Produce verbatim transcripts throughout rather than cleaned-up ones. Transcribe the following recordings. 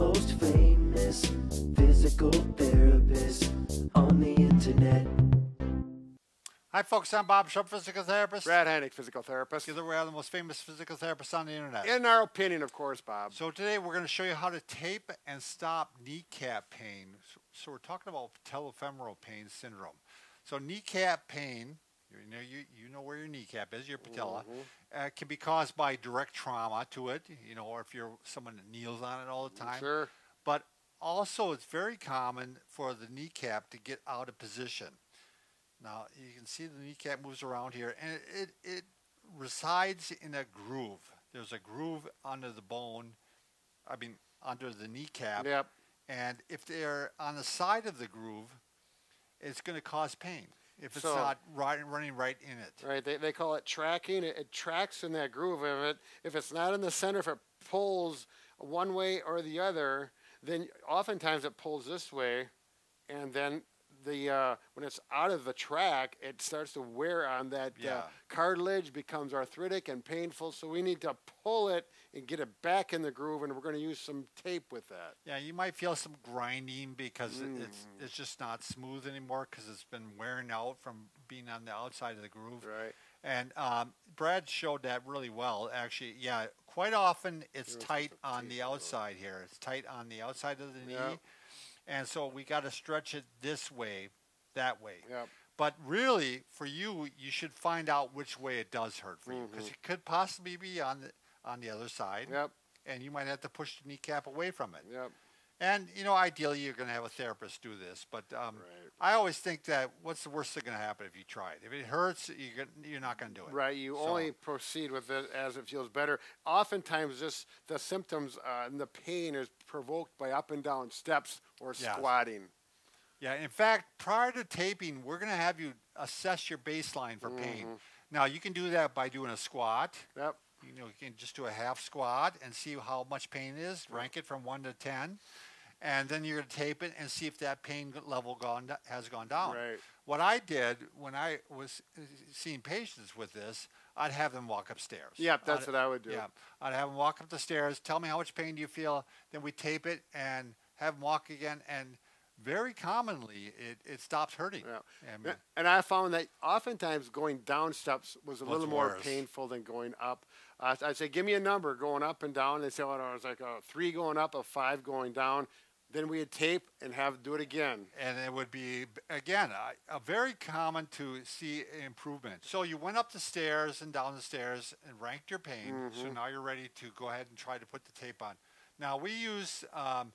most famous physical therapist on the internet. Hi folks, I'm Bob Schrupp, physical therapist. Brad Heineck, physical therapist. Together we are the most famous physical therapists on the internet. In our opinion, of course, Bob. So today we're going to show you how to tape and stop kneecap pain. So, so we're talking about patellofemoral pain syndrome. So kneecap pain, you know, you, you know where your kneecap is, your patella, mm-hmm. uh, can be caused by direct trauma to it, you know, or if you're someone that kneels on it all the time. Sure. But also it's very common for the kneecap to get out of position. Now, you can see the kneecap moves around here, and it, it, it resides in a groove. There's a groove under the bone, I mean, under the kneecap. Yep. And if they're on the side of the groove, it's going to cause pain if it's so, not right, running right in it. Right. They, they call it tracking. It, it tracks in that groove of it. If it's not in the center, if it pulls one way or the other, then oftentimes it pulls this way, and then the uh, when it's out of the track, it starts to wear on that yeah. uh, cartilage, becomes arthritic and painful. So we need to pull it and get it back in the groove, and we're going to use some tape with that. Yeah, you might feel some grinding because mm. it's it's just not smooth anymore because it's been wearing out from being on the outside of the groove. Right. And um, Brad showed that really well, actually. Yeah, quite often it's Here's tight on the outside though. here. It's tight on the outside of the yeah. knee. And so we got to stretch it this way, that way. Yep. But really, for you, you should find out which way it does hurt for mm-hmm. you, because it could possibly be on the on the other side. Yep. And you might have to push the kneecap away from it. Yep. And you know, ideally, you're going to have a therapist do this. But um, right. I always think that what's the worst thing going to happen if you try it? If it hurts, you're you're not going to do it. Right. You so. only proceed with it as it feels better. Oftentimes, this the symptoms uh, and the pain is provoked by up and down steps or yeah. squatting. Yeah. In fact, prior to taping, we're going to have you assess your baseline for mm-hmm. pain. Now, you can do that by doing a squat. Yep. You know, you can just do a half squat and see how much pain is. Rank it from one to ten. And then you're going to tape it and see if that pain level gone has gone down. Right. What I did when I was seeing patients with this, I'd have them walk upstairs. Yeah, that's I'd, what I would do. Yeah, I'd have them walk up the stairs, tell me how much pain do you feel, then we tape it and have them walk again. And very commonly, it, it stops hurting. Yeah. And, and I found that oftentimes going down steps was a little more worse. painful than going up. Uh, I'd say, give me a number going up and down. They say, oh, no, it was like a three going up, a five going down. Then we would tape and have do it again. And it would be, again, a, a very common to see improvement. So you went up the stairs and down the stairs and ranked your pain. Mm-hmm. So now you're ready to go ahead and try to put the tape on. Now we use um,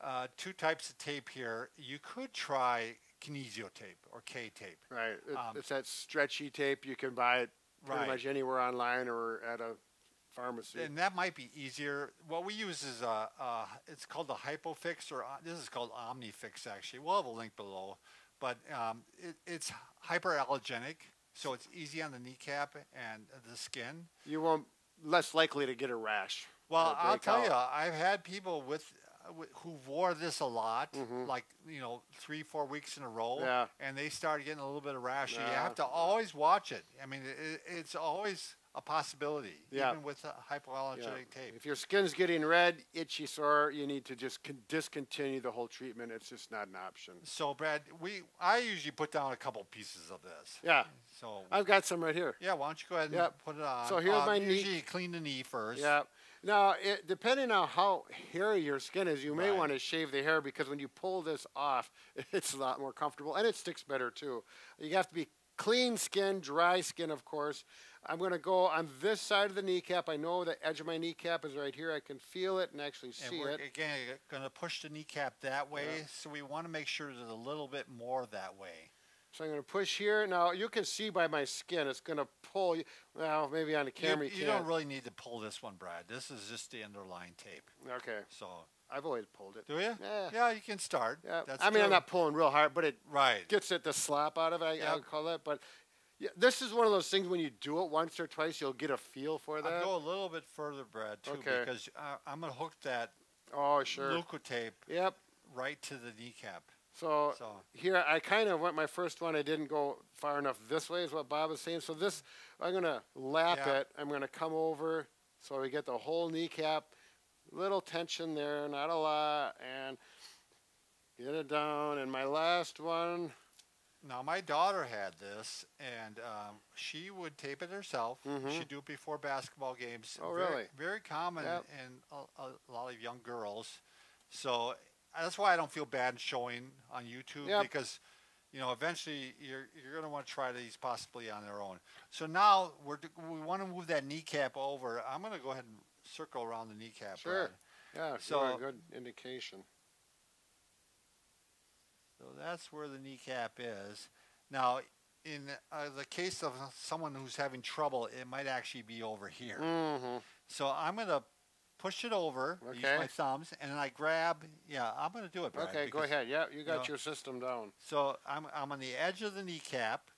uh, two types of tape here. You could try Kinesio tape or K-tape. Right, it, um, it's that stretchy tape. You can buy it pretty right. much anywhere online or at a pharmacy. And that might be easier. What we use is a, a it's called the HypoFix, or uh, this is called OmniFix actually. We'll have a link below. But um, it, it's hyperallergenic, so it's easy on the kneecap and the skin. You won't less likely to get a rash. Well, I'll tell out. you, I've had people with uh, who wore this a lot, mm-hmm. like you know, three, four weeks in a row, yeah. and they started getting a little bit of rash. Yeah. You have to always watch it. I mean, it, it's always a possibility, yeah. even with hypoallergenic yeah. tape. If your skin's getting red, itchy, sore, you need to just con discontinue the whole treatment. It's just not an option. So, Brad, we I usually put down a couple pieces of this. Yeah. So I've got some right here. Yeah. Why don't you go ahead and yep. put it on? So here's um, my knee. Usually, clean the knee first. Yeah. Now, it, depending on how hairy your skin is, you may right. want to shave the hair, because when you pull this off, it's a lot more comfortable and it sticks better too. You have to be clean skin, dry skin, of course. I'm going to go on this side of the kneecap. I know the edge of my kneecap is right here. I can feel it and actually see it. Again, you're going to push the kneecap that way, yeah. so we want to make sure there's a little bit more that way. So I'm going to push here. Now, you can see by my skin, it's going to pull. Well, maybe on the camera you, you, you can't. don't really need to pull this one, Brad. This is just the underlying tape. Okay. So I've always pulled it. Do you? Yeah. Yeah, you can start. Yeah. That's I mean, good. I'm not pulling real hard, but it right. gets it the slop out of it, I, yep. I would call that. But yeah, this is one of those things when you do it once or twice, you'll get a feel for that. I'll go a little bit further, Brad, too, okay. because uh, I'm going to hook that oh, sure. Leukotape yep. right to the kneecap. So, so here, I kind of went my first one. I didn't go far enough this way is what Bob was saying. So this, I'm going to lap yeah. it. I'm going to come over so we get the whole kneecap. little tension there, not a lot, and get it down. And my last one. Now, my daughter had this, and um, she would tape it herself. Mm-hmm. She'd do it before basketball games. Oh, very, really? Very common yep. in a, a lot of young girls. So that's why I don't feel bad showing on YouTube yep. because, you know, eventually you're, you're going to want to try these possibly on their own. So now we're, we want to move that kneecap over. I'm going to go ahead and circle around the kneecap. Sure. Around. Yeah, so a good indication. So that's where the kneecap is. Now, in uh, the case of someone who's having trouble, it might actually be over here. Mm-hmm. So I'm going to push it over, okay. use my thumbs, and then I grab. Yeah, I'm going to do it, Brad. Okay, because, go ahead. Yeah, you got you know, your system down. So I'm, I'm on the edge of the kneecap,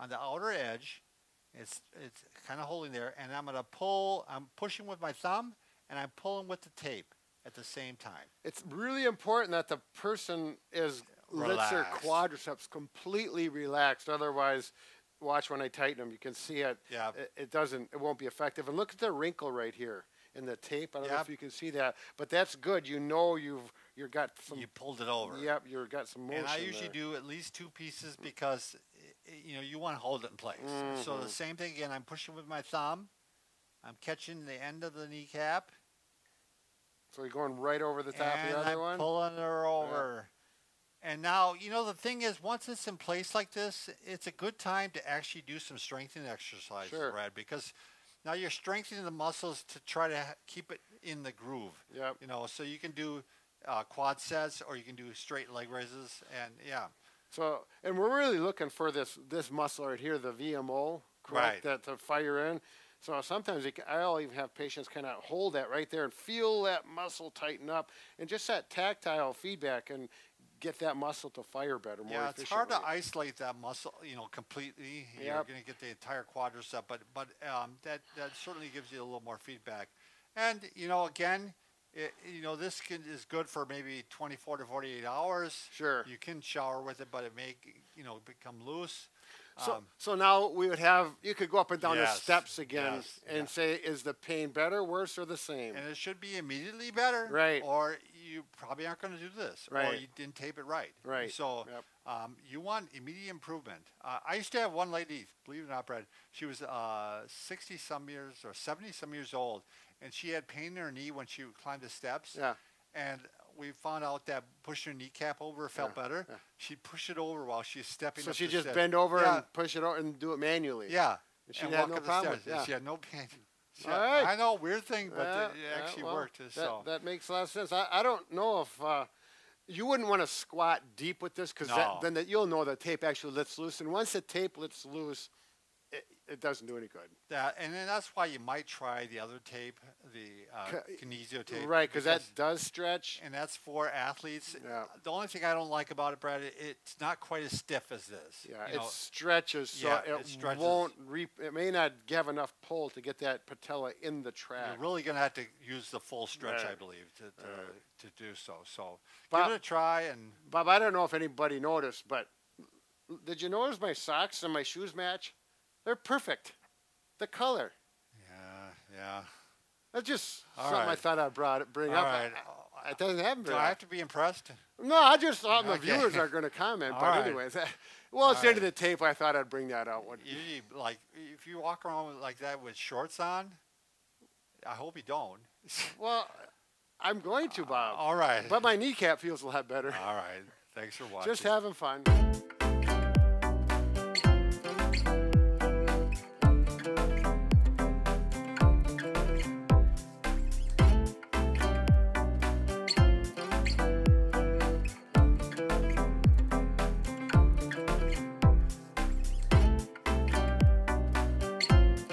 on the outer edge. It's, it's kind of holding there, and I'm going to pull. I'm pushing with my thumb, and I'm pulling with the tape at the same time. It's really important that the person is... lets their quadriceps completely relaxed. Otherwise, watch when I tighten them. You can see it. Yeah. It, it doesn't. It won't be effective. And look at the wrinkle right here in the tape. I don't yep. know if you can see that, but that's good. You know you've you've got some. You pulled it over. Yep. You've got some motion. And I usually there. do at least two pieces because you know you want to hold it in place. Mm-hmm. So the same thing again. I'm pushing with my thumb. I'm catching the end of the kneecap. So you're going right over the top and of the other I'm one. Pulling her over. Yeah. And now, you know, the thing is, once it's in place like this, it's a good time to actually do some strengthening exercises, sure. Brad, because now you're strengthening the muscles to try to keep it in the groove. Yep. You know, so you can do uh, quad sets or you can do straight leg raises and, yeah. So, and we're really looking for this this muscle right here, the V M O, correct, right. that to fire in. So sometimes it, I'll even have patients kind of hold that right there and feel that muscle tighten up and just that tactile feedback and get that muscle to fire better, more yeah, it's efficiently. Hard to isolate that muscle, you know, completely. Yep. You're going to get the entire quadricep, but but um, that that certainly gives you a little more feedback. And you know, again, it, you know, this can, is good for maybe twenty-four to forty-eight hours. Sure. You can shower with it, but it may, you know, become loose. So um, so now we would have you could go up and down yes, the steps again yes, and yes. say, is the pain better, worse, or the same? And it should be immediately better, right? Or you probably aren't going to do this, right. or you didn't tape it right. Right. So yep. um, you want immediate improvement. Uh, I used to have one lady, believe it or not, Brad, she was uh, sixty-some years or seventy-some years old, and she had pain in her knee when she climbed the steps. Yeah. And we found out that pushing her kneecap over felt yeah. better. Yeah. She'd push it over while she's stepping so up she the just steps. bend over yeah. and push it over and do it manually. Yeah. And she and had no problem. Yeah. She had no pain. All right. I know, weird thing, but yeah, the, it yeah, actually well, worked. That, so. that makes a lot of sense. I, I don't know if uh, you wouldn't want to squat deep with this because no. then the, you'll know the tape actually lets loose. And once the tape lets loose, it, it doesn't do any good. That, and then that's why you might try the other tape, the uh, Kinesio tape. Right, because that does stretch. And that's for athletes. Yeah. The only thing I don't like about it, Brad, it, it's not quite as stiff as this. Yeah, you it know, stretches, so yeah, it, it stretches. won't re it may not have enough pull to get that patella in the track. You're really going to have to use the full stretch, right. I believe, to, to, right. to do so. So Bob, give it a try. And Bob, I don't know if anybody noticed, but did you notice my socks and my shoes match? They're perfect. The color. Yeah, yeah. That's just All something right. I thought I'd brought, bring All up. Right. I, I, it doesn't happen. Do I have to be impressed? No, I just thought okay. the viewers are going to comment. All but right. anyways, that, well, All it's the right. end of the tape. I thought I'd bring that out. Usually, like, if you walk around with, like that with shorts on, I hope you don't. Well, I'm going to, Bob. All right. But my kneecap feels a lot better. All right. Thanks for watching. Just having fun.